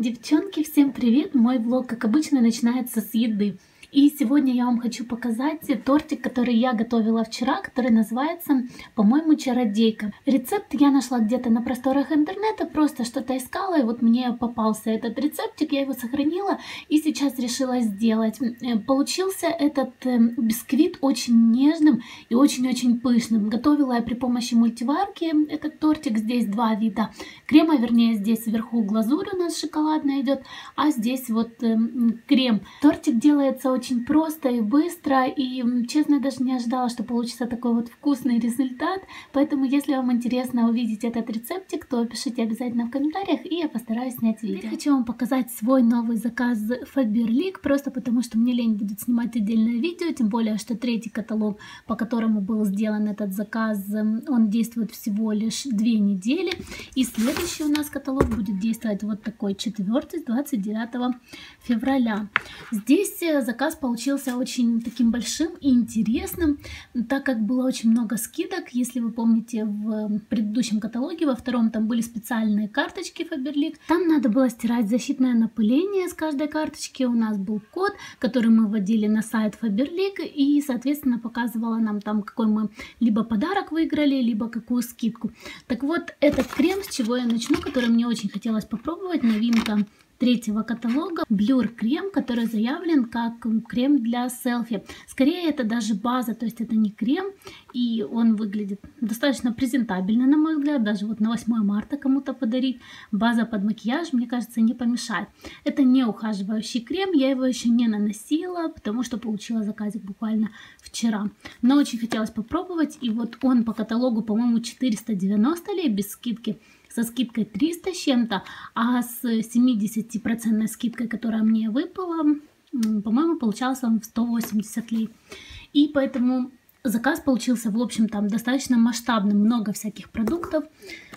Девчонки, всем привет! Мой влог, как обычно, начинается с еды. И сегодня я вам хочу показать тортик, который я готовила вчера, который называется, по-моему, «Чародейка». Рецепт я нашла где-то на просторах интернета, просто что-то искала, и вот мне попался этот рецептик, я его сохранила и сейчас решила сделать. Получился этот бисквит очень нежным и очень-очень пышным. Готовила я при помощи мультиварки этот тортик. Здесь два вида крема, вернее, здесь вверху глазурь у нас шоколадная идет, а здесь вот крем. Тортик делается очень просто и быстро, и честно, я даже не ожидала, что получится такой вот вкусный результат. Поэтому, если вам интересно увидеть этот рецептик, то пишите обязательно в комментариях, и я постараюсь снять видео. Я хочу вам показать свой новый заказ Faberlic, просто потому что мне лень будет снимать отдельное видео, тем более, что третий каталог, по которому был сделан этот заказ, он действует всего лишь 2 недели, и следующий у нас каталог будет действовать вот такой, четвертый, с 29 февраля. Здесь заказ получился очень таким большим и интересным, так как было очень много скидок. Если вы помните, в предыдущем каталоге, во втором, там были специальные карточки Faberlic. Там надо было стирать защитное напыление с каждой карточки. У нас был код, который мы вводили на сайт Faberlic, и, соответственно, показывала нам там, какой мы либо подарок выиграли, либо какую скидку. Так вот, этот крем, с чего я начну, который мне очень хотелось попробовать, новинка третьего каталога, Blur-крем, который заявлен как крем для селфи. Скорее, это даже база, то есть это не крем, и он выглядит достаточно презентабельно, на мой взгляд, даже вот на 8 марта кому-то подарить. База под макияж, мне кажется, не помешает. Это не ухаживающий крем, я его еще не наносила, потому что получила заказик буквально вчера. Но очень хотелось попробовать, и вот он по каталогу, по-моему, 490 лей без скидки. Со скидкой 300 с чем-то, а с 70% скидкой, которая мне выпала, по-моему, получался он в 180 лей. И поэтому заказ получился, в общем, там достаточно масштабным, много всяких продуктов.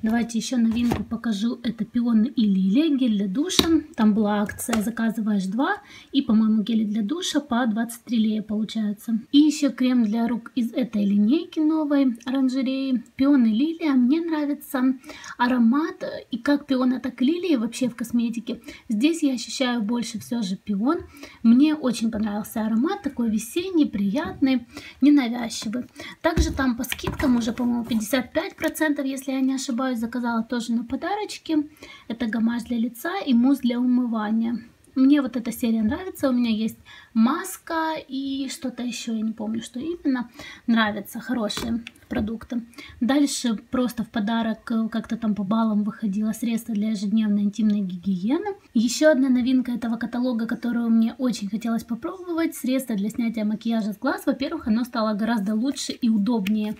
Давайте еще новинку покажу, это пионы и лилия, гель для душа. Там была акция «Заказываешь 2», и, по-моему, гели для душа по 23 лея получается. И еще крем для рук из этой линейки новой, оранжереи. Пионы и лилия, мне нравится аромат, и как пиона, так и лилии вообще в косметике. Здесь я ощущаю больше все же пион. Мне очень понравился аромат, такой весенний, приятный, ненавязчивый. Также там по скидкам уже, по-моему, 55%, если я не ошибаюсь. Заказала тоже на подарочки. Это гамаш для лица и мусс для умывания. Мне вот эта серия нравится. У меня есть маска и что-то еще, я не помню, что именно. Нравятся хорошие продукты. Дальше просто в подарок как-то там по баллам выходило средство для ежедневной интимной гигиены. Еще одна новинка этого каталога, которую мне очень хотелось попробовать, средство для снятия макияжа с глаз. Во-первых, оно стало гораздо лучше и удобнее,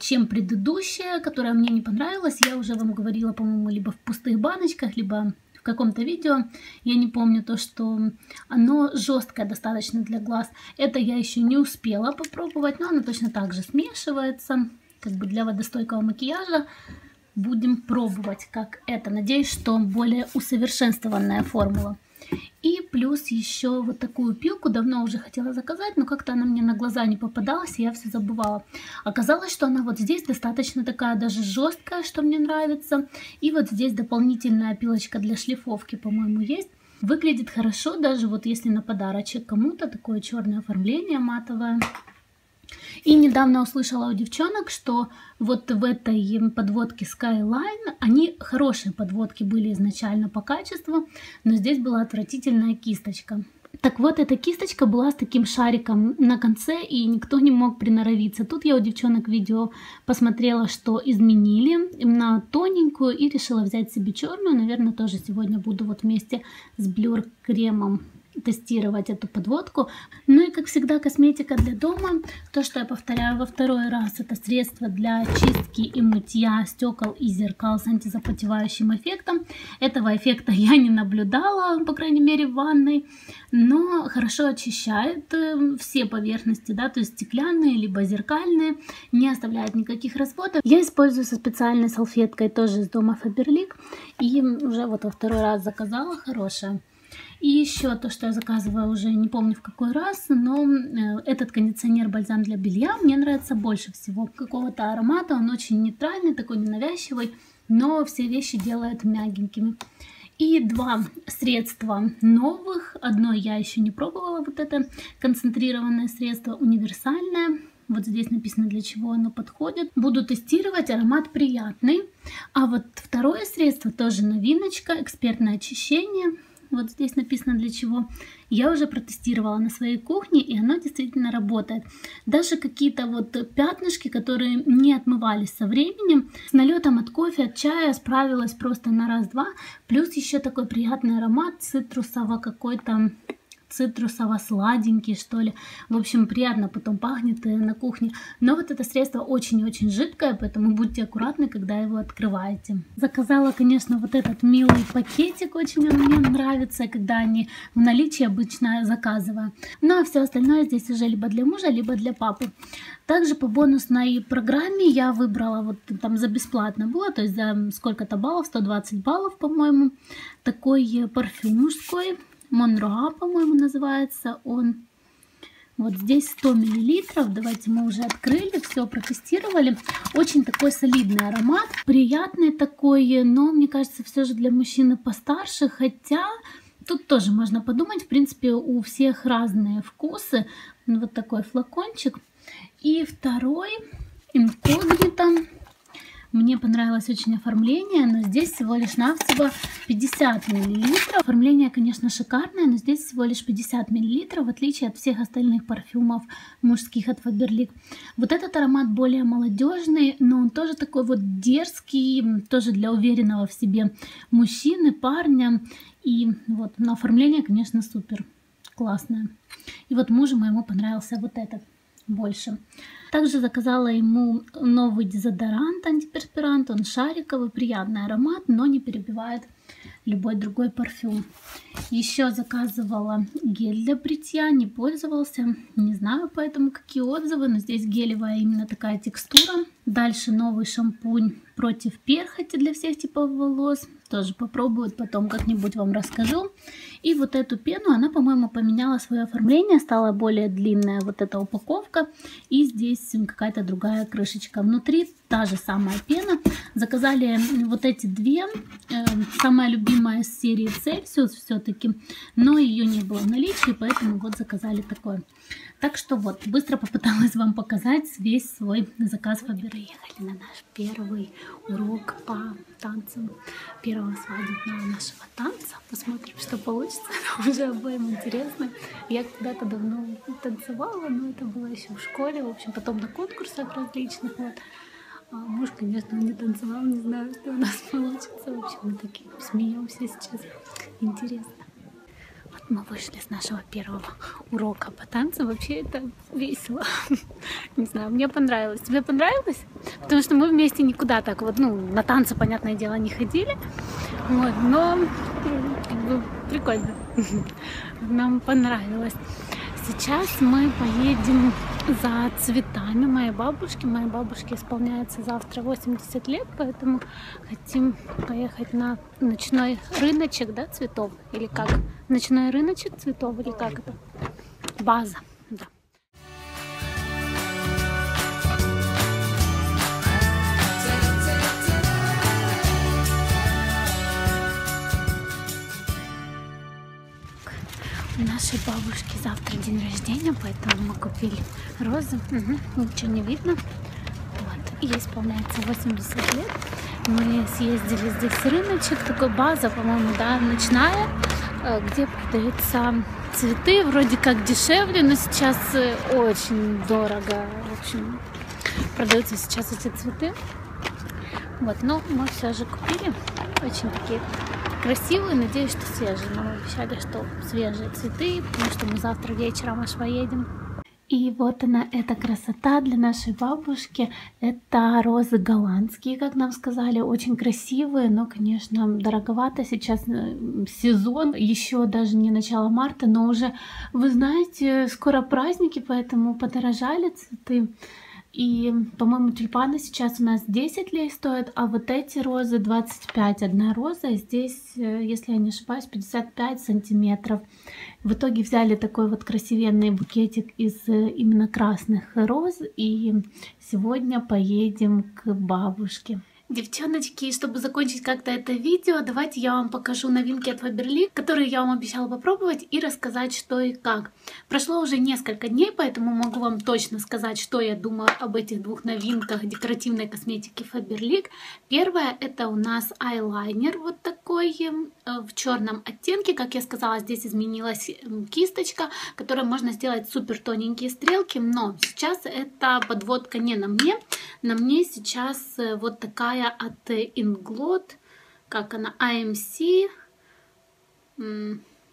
чем предыдущее, которое мне не понравилось. Я уже вам говорила, по-моему, либо в пустых баночках, либо в каком-то видео, я не помню, то, что оно жесткое достаточно для глаз. Это я еще не успела попробовать, но оно точно так же смешивается, как бы для водостойкого макияжа. Будем пробовать, как это. Надеюсь, что более усовершенствованная формула. И плюс еще вот такую пилку давно уже хотела заказать, но как-то она мне на глаза не попадалась, и я все забывала. Оказалось, что она вот здесь достаточно такая даже жесткая, что мне нравится. И вот здесь дополнительная пилочка для шлифовки, по-моему, есть. Выглядит хорошо, даже вот если на подарочек кому-то, такое черное оформление матовое. И недавно услышала у девчонок, что вот в этой подводке Skyline, они хорошие подводки были изначально по качеству, но здесь была отвратительная кисточка. Так вот, эта кисточка была с таким шариком на конце, и никто не мог приноровиться. Тут я у девчонок видео посмотрела, что изменили на тоненькую, и решила взять себе черную. Наверное, тоже сегодня буду вот вместе с блюр-кремом тестировать эту подводку. Ну и, как всегда, косметика для дома. То, что я повторяю во второй раз, это средство для чистки и мытья стекол и зеркал с антизапотевающим эффектом. Этого эффекта я не наблюдала, по крайней мере, в ванной, но хорошо очищает все поверхности, да, то есть стеклянные, либо зеркальные, не оставляет никаких разводов. Я использую со специальной салфеткой, тоже из дома Faberlic, и уже вот во второй раз заказала, хорошая. И еще то, что я заказывала уже не помню в какой раз, но этот кондиционер-бальзам для белья мне нравится больше всего. Какого-то аромата, он очень нейтральный, такой ненавязчивый, но все вещи делает мягенькими. И два средства новых. Одно я еще не пробовала, вот это концентрированное средство универсальное. Вот здесь написано, для чего оно подходит. Буду тестировать, аромат приятный. А вот второе средство, тоже новиночка, экспертное очищение. Вот здесь написано, для чего. Я уже протестировала на своей кухне, и оно действительно работает. Даже какие-то вот пятнышки, которые не отмывались со временем, с налетом от кофе, от чая справилась просто на раз-два. Плюс еще такой приятный аромат цитрусового какой-то... цитрусово-сладенький, что ли. В общем, приятно потом пахнет на кухне. Но вот это средство очень-очень жидкое, поэтому будьте аккуратны, когда его открываете. Заказала, конечно, вот этот милый пакетик. Очень он мне нравится, когда они в наличии, обычно заказываю. Ну, а все остальное здесь уже либо для мужа, либо для папы. Также по бонусной программе я выбрала, вот там за бесплатно было, то есть за сколько-то баллов, 120 баллов, по-моему, такой парфюм мужской. Монроа, по-моему, называется он. Вот здесь 100 мл. Давайте мы уже открыли, все протестировали. Очень такой солидный аромат. Приятный такой, но, мне кажется, все же для мужчины постарше. Хотя тут тоже можно подумать. В принципе, у всех разные вкусы. Вот такой флакончик. И второй, Инкогнито. Мне понравилось очень оформление, но здесь всего лишь навсего 50 мл. Оформление, конечно, шикарное, но здесь всего лишь 50 мл, в отличие от всех остальных парфюмов мужских от Faberlic. Вот этот аромат более молодежный, но он тоже такой вот дерзкий, тоже для уверенного в себе мужчины, парня. И вот, но оформление, конечно, супер классное. И вот мужу моему понравился вот этот больше. Также заказала ему новый дезодорант, антиперспирант, он шариковый, приятный аромат, но не перебивает любой другой парфюм. Еще заказывала гель для бритья, не пользовался, не знаю поэтому какие отзывы, но здесь гелевая именно такая текстура. Дальше новый шампунь против перхоти для всех типов волос, тоже попробую, потом как-нибудь вам расскажу. И вот эту пену, она, по-моему, поменяла свое оформление, стала более длинная вот эта упаковка, и здесь какая-то другая крышечка. Внутри та же самая пена. Заказали вот эти две, самая любимая из серии Celsius все-таки, но ее не было в наличии, поэтому вот заказали такое. Так что вот, быстро попыталась вам показать весь свой заказ. Мы приехали на наш первый урок по танцам, первого свадебного нашего танца. Посмотрим, что получится. Уже обоим интересно. Я когда-то давно танцевала, но это было еще в школе, в общем, потом на конкурсах различных. Вот. А муж, конечно, не танцевал, не знаю, что у нас получится. В общем, мы такие смеемся сейчас. Интересно. Мы вышли с нашего первого урока по танцам. Вообще это весело. Не знаю, мне понравилось. Тебе понравилось? Потому что мы вместе никуда так вот, ну, на танцы, понятное дело, не ходили. Вот, но как бы прикольно. Нам понравилось. Сейчас мы поедем за цветами моей бабушки. Моей бабушке исполняется завтра 80 лет, поэтому хотим поехать на ночной рыночек, да, цветов, или как? Ночной рыночек цветов, или как это? База, да. У нашей бабушки завтра день рождения, поэтому мы купили розы. Ничего не видно. Вот. Ей исполняется 80 лет. Мы съездили, здесь рыночек, такой база, по-моему, да, ночная, где продаются цветы, вроде как дешевле, но сейчас очень дорого. В общем, продаются сейчас эти цветы. Вот, но мы все же купили. Очень такие красивые, надеюсь, что свежие. Нам обещали, что свежие цветы, потому что мы завтра вечером аж поедем. И вот она, эта красота для нашей бабушки. Это розы голландские, как нам сказали, очень красивые, но, конечно, дороговато. Сейчас сезон, еще даже не начало марта, но уже, вы знаете, скоро праздники, поэтому подорожали цветы. И, по-моему, тюльпаны сейчас у нас 10 лей стоят, а вот эти розы 25. Одна роза, здесь, если я не ошибаюсь, 55 сантиметров. В итоге взяли такой вот красивенный букетик из именно красных роз, и сегодня поедем к бабушке. Девчоночки, чтобы закончить как-то это видео, давайте я вам покажу новинки от Faberlic, которые я вам обещала попробовать и рассказать, что и как. Прошло уже несколько дней, поэтому могу вам точно сказать, что я думаю об этих двух новинках декоративной косметики Faberlic. Первое — это у нас айлайнер вот такой в черном оттенке. Как я сказала, здесь изменилась кисточка, которой можно сделать супер тоненькие стрелки, но сейчас эта подводка не на мне. На мне сейчас вот такая от Inglot, как она, AMC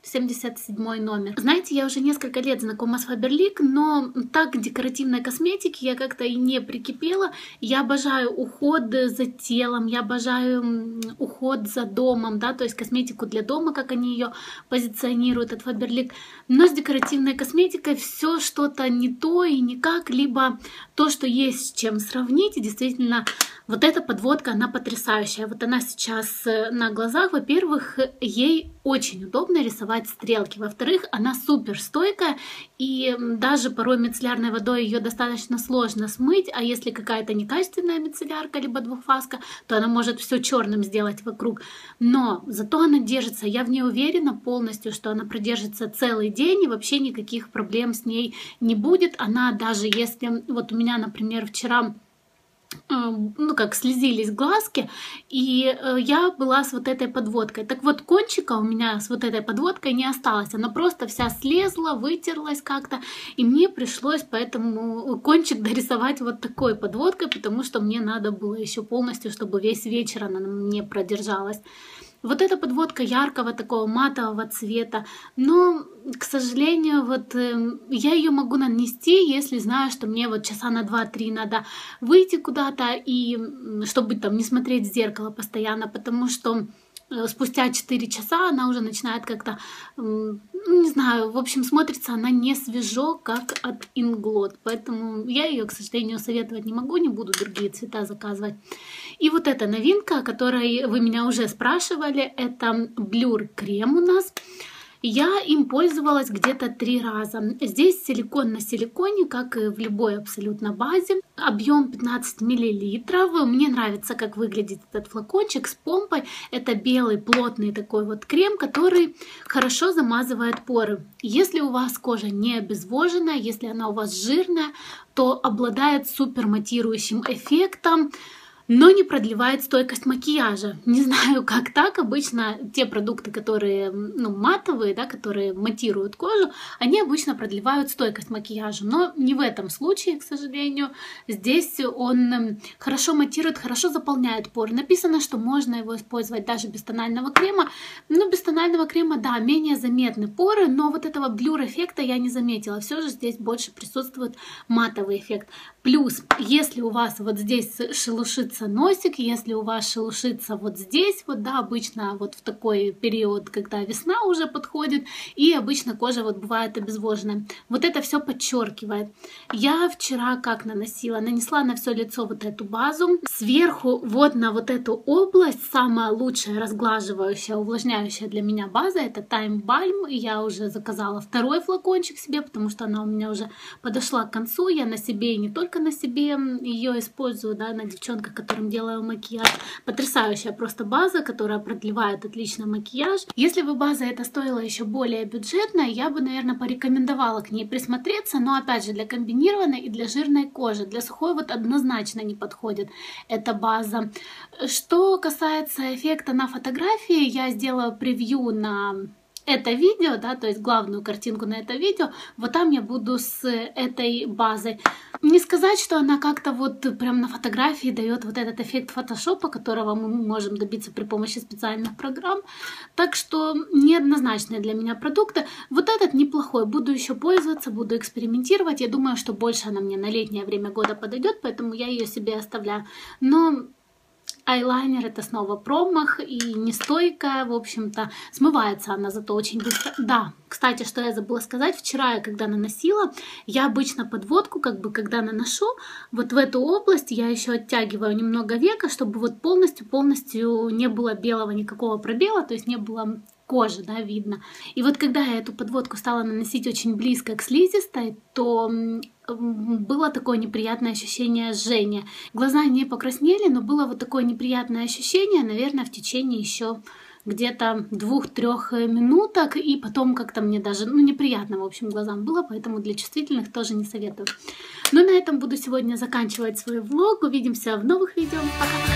77 номер. Знаете, я уже несколько лет знакома с Faberlic, но так к декоративной косметике я как-то и не прикипела. Я обожаю уход за телом, я обожаю уход за домом, да, то есть косметику для дома, как они ее позиционируют от Faberlic. Но с декоративной косметикой все что-то не то и никак, либо то, что есть с чем сравнить, и действительно вот эта подводка, она потрясающая. Вот она сейчас на глазах. Во-первых, ей очень удобно рисовать стрелки. Во-вторых, она супер стойкая, и даже порой мицеллярной водой ее достаточно сложно смыть, а если какая-то некачественная мицеллярка, либо двухфаска, то она может все черным сделать вокруг. Но зато она держится, я в ней уверена полностью, что она продержится целый день, и вообще никаких проблем с ней не будет. Она даже если, вот у меня, например, вчера ну как слезились глазки, и я была с вот этой подводкой. Так вот, кончика у меня с вот этой подводкой не осталось, она просто вся слезла, вытерлась как-то, и мне пришлось поэтому кончик дорисовать вот такой подводкой, потому что мне надо было еще полностью, чтобы весь вечер она на мне продержалась. Вот эта подводка яркого такого матового цвета, но, к сожалению, вот я ее могу нанести, если знаю, что мне вот часа на 2-3 надо выйти куда-то, и чтобы там не смотреть в зеркало постоянно, потому что спустя 4 часа она уже начинает как-то, не знаю, в общем, смотрится она не свежо, как от Inglot. Поэтому я ее, к сожалению, советовать не могу, не буду другие цвета заказывать. И вот эта новинка, о которой вы меня уже спрашивали, это Blur-крем у нас. Я им пользовалась где-то 3 раза. Здесь силикон на силиконе, как и в любой абсолютно базе. Объем 15 мл. Мне нравится, как выглядит этот флакончик с помпой. Это белый плотный такой вот крем, который хорошо замазывает поры. Если у вас кожа не обезвожена, если она у вас жирная, то обладает супер матирующим эффектом, но не продлевает стойкость макияжа. Не знаю, как так. Обычно те продукты, которые матовые, да, которые матируют кожу, они обычно продлевают стойкость макияжа. Но не в этом случае, к сожалению. Здесь он хорошо матирует, хорошо заполняет поры. Написано, что можно его использовать даже без тонального крема. Но без тонального крема, да, менее заметны поры, но вот этого блюр-эффекта я не заметила. Все же здесь больше присутствует матовый эффект. Плюс, если у вас вот здесь шелушится носик, если у вас шелушится вот здесь, вот, да, обычно вот в такой период, когда весна уже подходит, и обычно кожа вот бывает обезвоженная. Вот это все подчеркивает. Я вчера как наносила? Нанесла на все лицо вот эту базу. Сверху вот на вот эту область самая лучшая разглаживающая, увлажняющая для меня база, это Time Balm. Я уже заказала 2 флакончик себе, потому что она у меня уже подошла к концу. Я на себе, и не только на себе ее использую, да, на девчонках, которым делаю макияж. Потрясающая просто база, которая продлевает отлично макияж. Если бы база эта стоила еще более бюджетно, я бы, наверное, порекомендовала к ней присмотреться, но опять же для комбинированной и для жирной кожи. Для сухой вот однозначно не подходит эта база. Что касается эффекта на фотографии, я сделаю превью на это видео, да, то есть главную картинку на это видео, вот там я буду с этой базой. Не сказать, что она как-то вот прям на фотографии дает вот этот эффект фотошопа, которого мы можем добиться при помощи специальных программ, так что неоднозначные для меня продукты. Вот этот неплохой, буду еще пользоваться, буду экспериментировать, я думаю, что больше она мне на летнее время года подойдет, поэтому я ее себе оставляю. Но айлайнер — это снова промах и нестойкая, в общем-то, смывается она зато очень быстро. Да, кстати, что я забыла сказать, вчера я когда наносила, я обычно подводку, как бы, когда наношу, вот в эту область я еще оттягиваю немного века, чтобы вот полностью не было белого никакого пробела, то есть не было кожи, да, видно. И вот когда я эту подводку стала наносить очень близко к слизистой, то было такое неприятное ощущение жжения. Глаза не покраснели, но было вот такое неприятное ощущение, наверное, в течение еще где-то 2-3 минуток, и потом как-то мне даже, ну, неприятно, в общем, глазам было, поэтому для чувствительных тоже не советую. Ну, на этом буду сегодня заканчивать свой влог. Увидимся в новых видео. Пока!